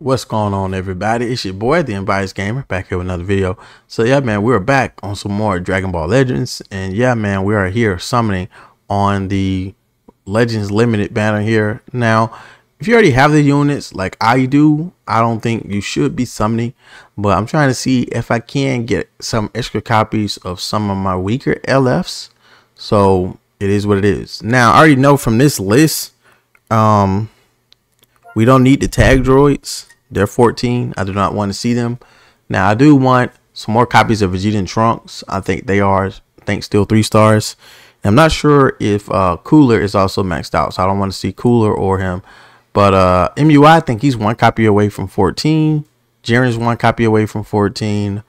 What's going on, everybody? It's your boy, the Unbiased Gamer, back here with another video. So yeah, man, we're back on some more Dragon Ball Legends, and yeah, man, we are here summoning on the Legends Limited banner here. Now, if you already have the units like I do, I don't think you should be summoning, but I'm trying to see if I can get some extra copies of some of my weaker LFs. So it is what it is. Now, I already know from this list, we don't need the tag droids. They're 14. I do not want to see them. Now, I do want some more copies of Vegeta and Trunks. I think they are, still 3 stars. And I'm not sure if Cooler is also maxed out, so I don't want to see Cooler or him. But MUI, I think he's 1 copy away from 14. Jiren's 1 copy away from 14.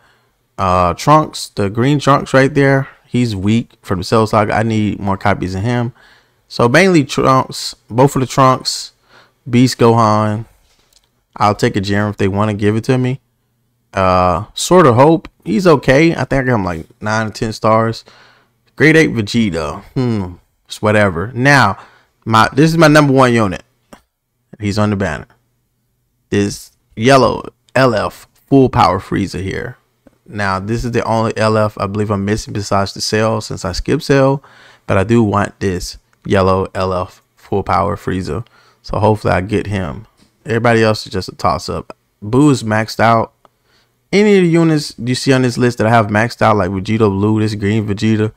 Trunks, the green Trunks right there, he's weak from the Cell Saga. I need more copies of him. So mainly Trunks, both of the Trunks, Beast Gohan. I'll take a Jiren if they want to give it to me. Sort of Hope, he's okay. I think I got him like 9 or 10 stars. Grade 8 Vegeta, it's whatever. Now, this is my #1 unit. He's on the banner. This yellow LF full power Frieza here. Now, this is the only LF I believe I'm missing besides the Cell, since I skipped Cell, but I do want this yellow LF full power Frieza. So hopefully I get him. Everybody else is just a toss-up. Boo is maxed out. Any of the units you see on this list that I have maxed out, like Vegeta Blue, this green Vegeta,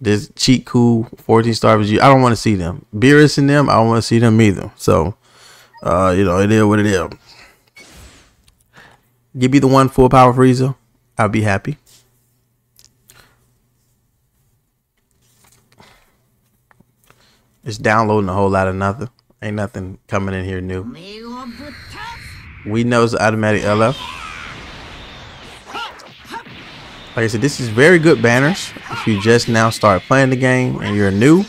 this cheat cool 14-star Vegeta, I don't want to see them. Beerus and them, I don't want to see them either. So, you know, it is what it is. Give me the one full power Frieza. I'll be happy. It's downloading a whole lot of nothing. Ain't nothing coming in here new. We know it's automatic LF. Like I said, this is very good banners. If you just now start playing the game and you're new,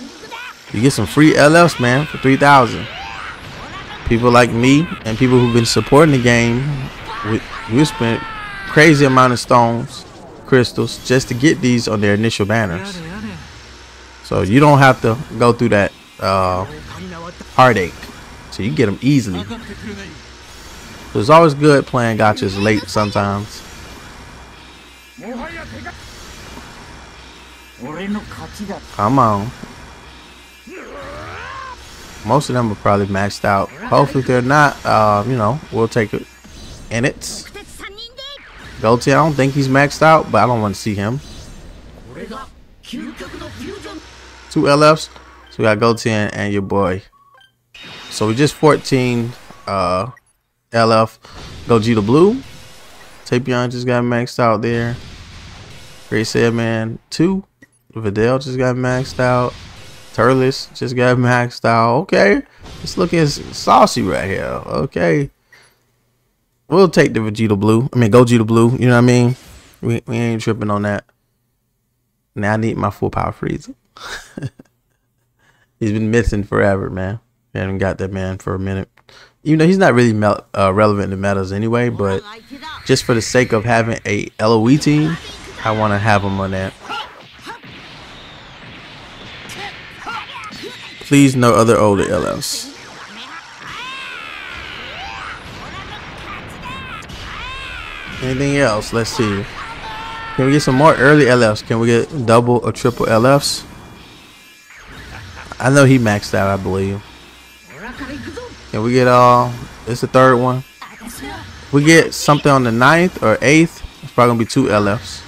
you get some free LFs, man, for 3,000. People like me and people who've been supporting the game, we spent crazy amount of stones, crystals, just to get these on their initial banners. So you don't have to go through that heartache, so you get them easily. So it's always good playing gotchas late sometimes. Come on. Most of them are probably maxed out. Hopefully they're not. You know, we'll take it. And it's Goten. I don't think he's maxed out, but I don't want to see him. 2 LFs. So we got Goten and your boy. So we just 14 LF. Gogeta Blue. Tapion just got maxed out there. Great said, man. 2. Videl just got maxed out. Turles just got maxed out. Okay. It's looking saucy right here. Okay. We'll take the Vegeta Blue. I mean, Gogeta Blue. You know what I mean? We ain't tripping on that. Now I need my full power Frieza. He's been missing forever, man. We haven't got that man for a minute. Even though he's not really relevant to metas anyway, but just for the sake of having a LOE team, I want to have him on that. Please, no other older LFs. Anything else? Let's see. Can we get some more early LFs? Can we get double or triple LFs? I know he maxed out, I believe. Can we get all? It's the 3rd one. If we get something on the 9th or 8th, it's probably gonna be 2 LFs.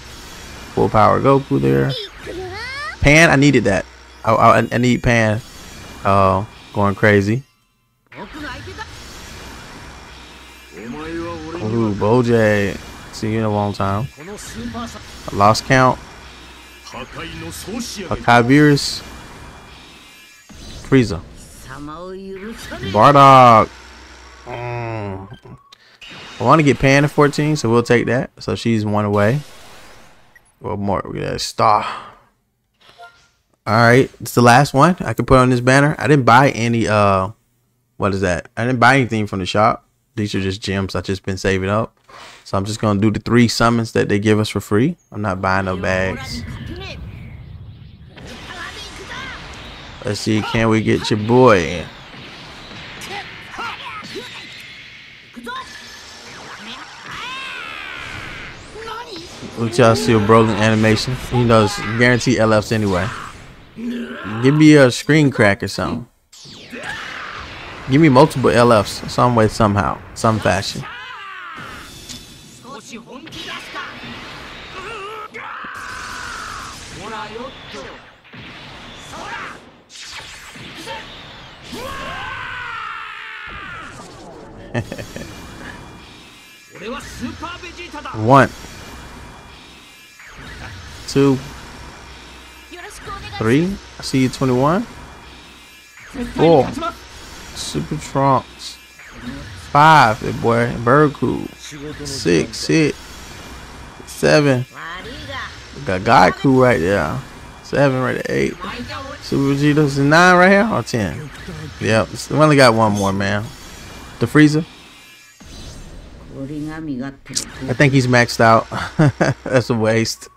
Full power Goku there. Pan, I needed that. I need Pan. Going crazy. Ooh, Bojay. See you in a long time. I lost count. Beerus. Frieza. Bardock. I want to get Pan at 14, so we'll take that. So she's 1 away. Well, more. We got a star. Alright, it's the last one I can put on this banner. I didn't buy any, what is that? I didn't buy anything from the shop. These are just gems I've just been saving up. So I'm just going to do the 3 summons that they give us for free. I'm not buying no bags. Let's see, can we get your boy? Let y'all see a Broly animation. You know, it's guaranteed LFs anyway. Give me a screen crack or something. Give me multiple LFs some way, somehow, some fashion. One, two, three. I see you 21. Four. Super Trunks. 5. It boy. Burku. 6. Hit. 7. We got Gaiku right there. 7 right there. 8. Super Vegeta's 9 right here or 10. Yep. We only got one more, man. The Frieza. I think he's maxed out. That's a waste.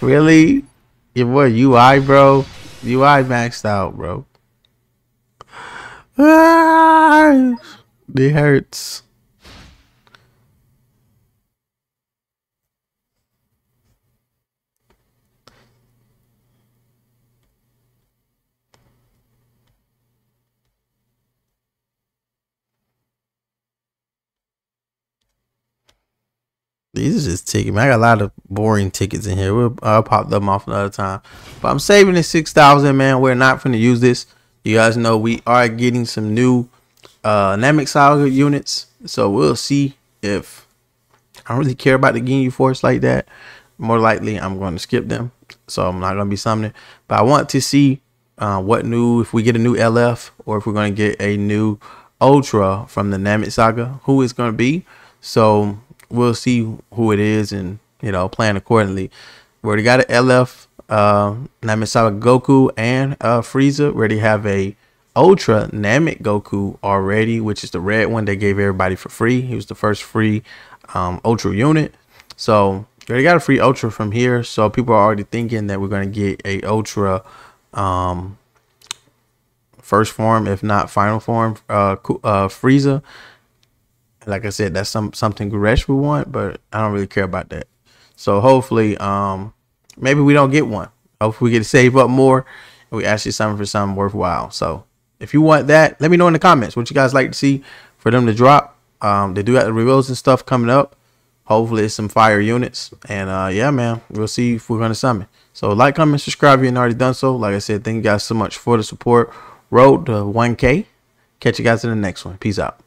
Really? Your boy UI, bro. UI maxed out, bro. Ah, it hurts. These are just tickets. I got a lot of boring tickets in here. I'll pop them off another time. But I'm saving the 6,000, man. We're not finna use this. You guys know we are getting some new Namek Saga units. So we'll see if I don't really care about the Ginyu Force like that. More likely, I'm going to skip them. So I'm not going to be summoning. But I want to see what new, if we get a new LF or if we're going to get a new Ultra from the Namek Saga, who it's going to be. So we'll see who it is and, you know, plan accordingly. We already got an LF, Namek Saga Goku and Frieza. We already have a Ultra Namek Goku already, which is the red one they gave everybody for free. He was the first free Ultra unit. So we already got a free Ultra from here. So people are already thinking that we're going to get a Ultra first form, if not final form, Frieza. Like I said, that's something Goresh would want, but I don't really care about that. So hopefully, maybe we don't get one. Hopefully we get to save up more and we actually summon for something worthwhile. So if you want that, let me know in the comments what you guys like to see for them to drop. They do have the reveals and stuff coming up. Hopefully it's some fire units. And yeah, man, we'll see if we're going to summon. So like, comment, subscribe if you haven't already done so. Like I said, thank you guys so much for the support. Road to 1K. Catch you guys in the next one. Peace out.